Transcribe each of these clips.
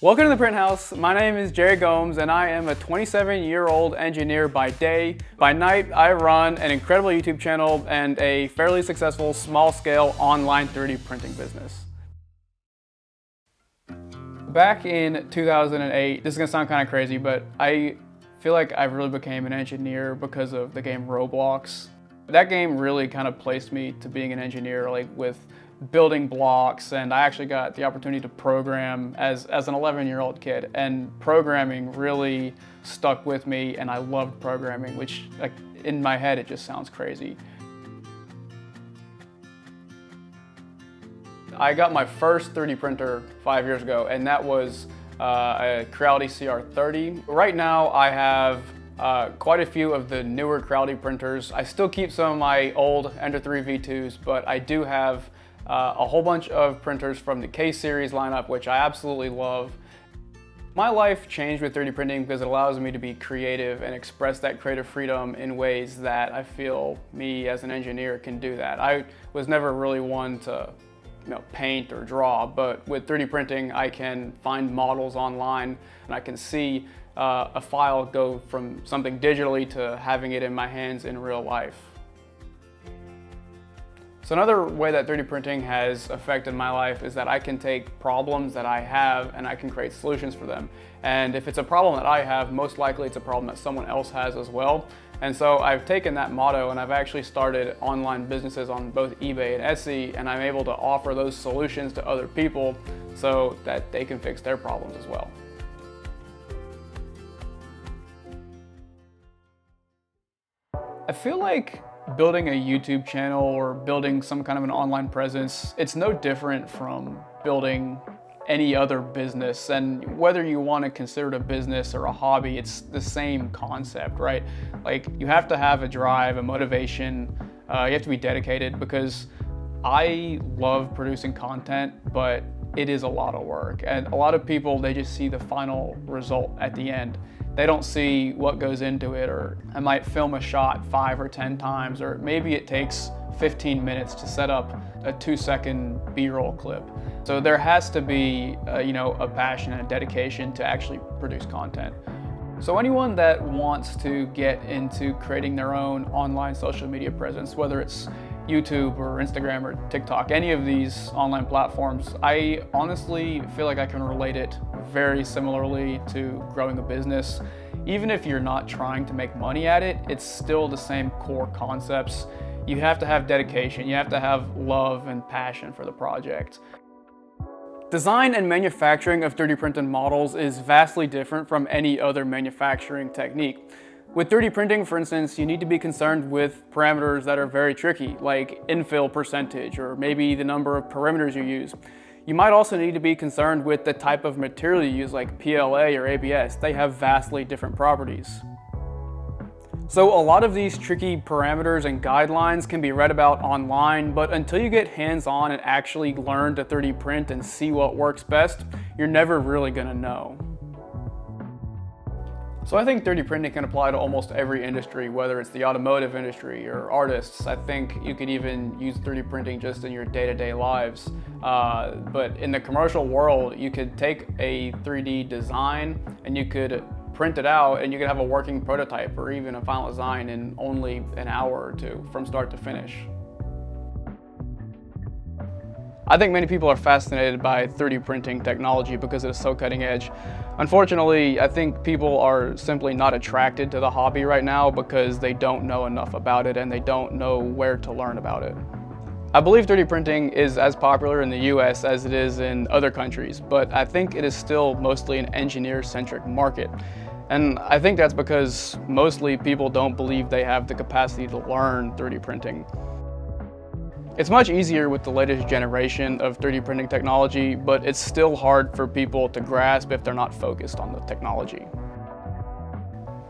Welcome to the Print House. My name is Jerry Gomes and I am a 27-year-old engineer by day. By night, I run an incredible YouTube channel and a fairly successful small-scale online 3D printing business. Back in 2008, this is gonna sound kind of crazy, but I feel like I really became an engineer because of the game Roblox. That game really kind of placed me to being an engineer, like with building blocks, and I actually got the opportunity to program as an 11-year-old kid, and programming really stuck with me, and I loved programming, which, like, in my head it just sounds crazy. I got my first 3D printer 5 years ago, and that was a Creality CR30. Right now I have quite a few of the newer Creality printers. I still keep some of my old Ender 3 V2s, but I do have a whole bunch of printers from the K-series lineup, which I absolutely love. My life changed with 3D printing because it allows me to be creative and express that creative freedom in ways that I feel me as an engineer can do that. I was never really one to, you know, paint or draw, but with 3D printing I can find models online and I can see a file go from something digitally to having it in my hands in real life. So another way that 3D printing has affected my life is that I can take problems that I have and I can create solutions for them. And if it's a problem that I have, most likely it's a problem that someone else has as well. And so I've taken that motto and I've actually started online businesses on both eBay and Etsy, and I'm able to offer those solutions to other people so that they can fix their problems as well. I feel like building a YouTube channel or building some kind of an online presence, it's no different from building any other business. And whether you want to consider it a business or a hobby, it's the same concept, right? Like, you have to have a drive, a motivation, you have to be dedicated, because I love producing content, but it is a lot of work. And a lot of people, they just see the final result at the end. They don't see what goes into it, or I might film a shot 5 or 10 times, or maybe it takes 15 minutes to set up a 2-second B-roll clip. So there has to be a passion and a dedication to actually produce content. So anyone that wants to get into creating their own online social media presence, whether it's YouTube or Instagram or TikTok, any of these online platforms, I honestly feel like I can relate it very similarly to growing a business. Even if you're not trying to make money at it, it's still the same core concepts. You have to have dedication, you have to have love and passion for the project. Design and manufacturing of 3D printed models is vastly different from any other manufacturing technique. With 3D printing, for instance, you need to be concerned with parameters that are very tricky, like infill percentage, or maybe the number of perimeters you use. You might also need to be concerned with the type of material you use, like PLA or ABS. They have vastly different properties. So a lot of these tricky parameters and guidelines can be read about online, but until you get hands-on and actually learn to 3D print and see what works best, you're never really gonna know. So I think 3D printing can apply to almost every industry, whether it's the automotive industry or artists. I think you could even use 3D printing just in your day-to-day lives. But in the commercial world, you could take a 3D design and you could print it out and you could have a working prototype or even a final design in only an hour or two from start to finish. I think many people are fascinated by 3D printing technology because it is so cutting edge. Unfortunately, I think people are simply not attracted to the hobby right now because they don't know enough about it and they don't know where to learn about it. I believe 3D printing is as popular in the US as it is in other countries, but I think it is still mostly an engineer-centric market. And I think that's because mostly people don't believe they have the capacity to learn 3D printing. It's much easier with the latest generation of 3D printing technology, but it's still hard for people to grasp if they're not focused on the technology.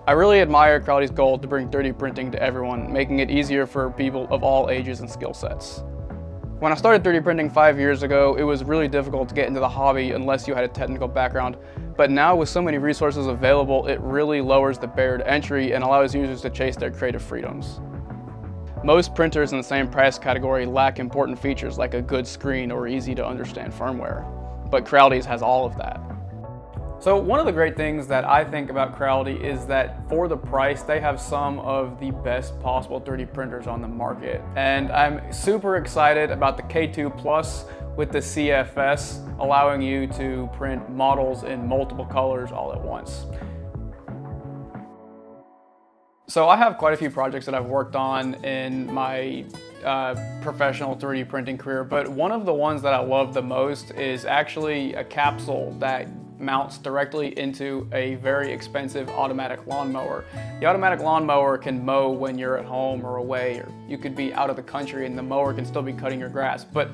I really admire Creality's goal to bring 3D printing to everyone, making it easier for people of all ages and skill sets. When I started 3D printing 5 years ago, it was really difficult to get into the hobby unless you had a technical background, but now with so many resources available, it really lowers the barrier to entry and allows users to chase their creative freedoms. Most printers in the same price category lack important features like a good screen or easy to understand firmware, but Creality's has all of that. So one of the great things that I think about Creality is that for the price, they have some of the best possible 3D printers on the market. And I'm super excited about the K2 Plus with the CFS, allowing you to print models in multiple colors all at once. So I have quite a few projects that I've worked on in my professional 3D printing career, but one of the ones that I love the most is actually a capsule that mounts directly into a very expensive automatic lawnmower. The automatic lawnmower can mow when you're at home or away, or you could be out of the country and the mower can still be cutting your grass. But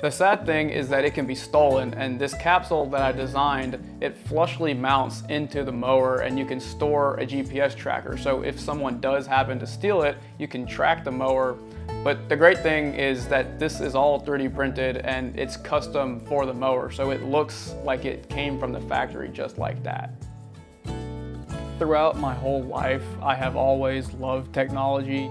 the sad thing is that it can be stolen, and this capsule that I designed, it flushly mounts into the mower and you can store a GPS tracker. So if someone does happen to steal it, you can track the mower. But the great thing is that this is all 3D printed and it's custom for the mower, so it looks like it came from the factory just like that. Throughout my whole life, I have always loved technology.